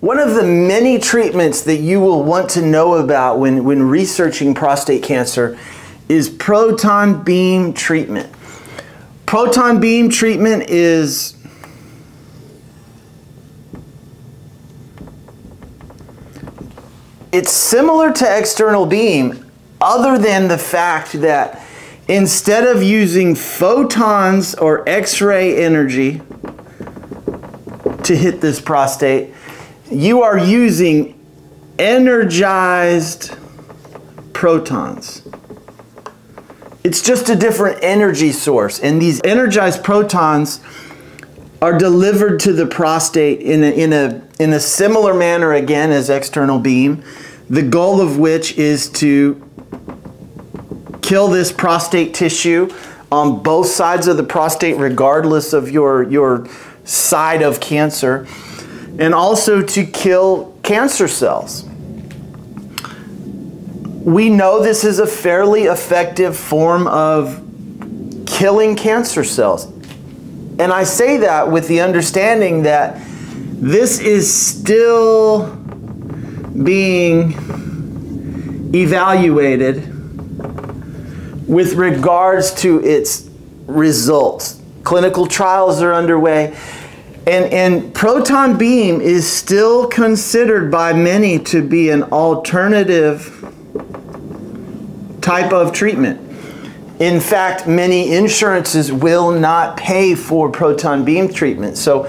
One of the many treatments that you will want to know about when researching prostate cancer is proton beam treatment. Proton beam treatment is it's similar to external beam, other than the fact that instead of using photons or X-ray energy to hit this prostate, you are using energized protons. It's just a different energy source, and these energized protons are delivered to the prostate in a similar manner again as external beam, the goal of which is to kill this prostate tissue on both sides of the prostate regardless of your side of cancer, and also to kill cancer cells. We know this is a fairly effective form of killing cancer cells. And I say that with the understanding that this is still being evaluated with regards to its results. Clinical trials are underway. And proton beam is still considered by many to be an alternative type of treatment. In fact, many insurances will not pay for proton beam treatment. So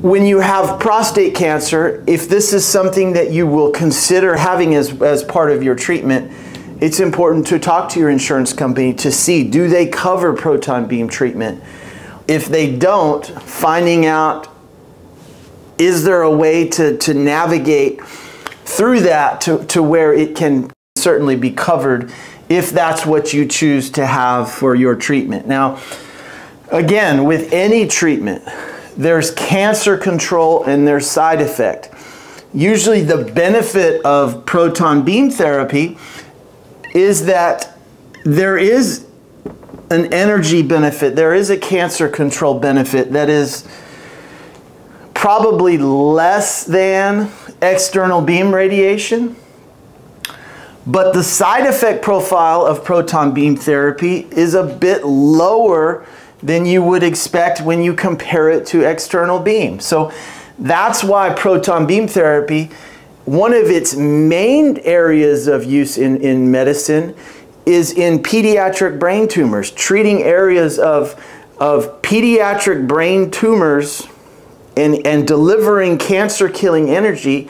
when you have prostate cancer, if this is something that you will consider having as part of your treatment, it's important to talk to your insurance company to see, do they cover proton beam treatment? If they don't, finding out, is there a way to navigate through that to where it can certainly be covered if that's what you choose to have for your treatment. Now, again, with any treatment, there's cancer control and there's side effect. Usually the benefit of proton beam therapy is that there is an energy benefit, there is a cancer control benefit that is probably less than external beam radiation, but the side effect profile of proton beam therapy is a bit lower than you would expect when you compare it to external beam. So that's why proton beam therapy, one of its main areas of use in medicine is in pediatric brain tumors, treating areas of pediatric brain tumors and delivering cancer-killing energy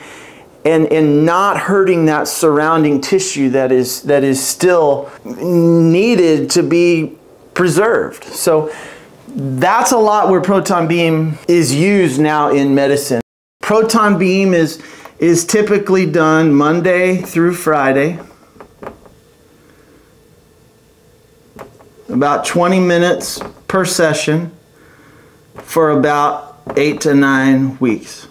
and not hurting that surrounding tissue that is still needed to be preserved. So that's a lot where proton beam is used now in medicine. Proton beam is typically done Monday through Friday, about 20 minutes per session for about 8 to 9 weeks.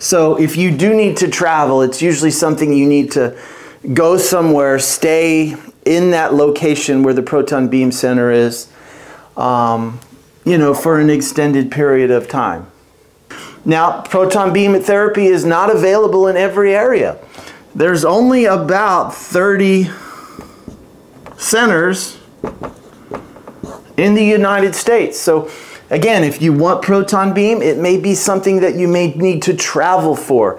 So if you do need to travel, it's usually something you need to go somewhere, stay in that location where the proton beam center is, for an extended period of time. Now, proton beam therapy is not available in every area. There's only about 30 centers in the United States. So again, if you want proton beam, it may be something that you may need to travel for.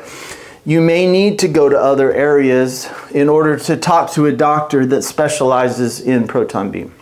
You may need to go to other areas in order to talk to a doctor that specializes in proton beam.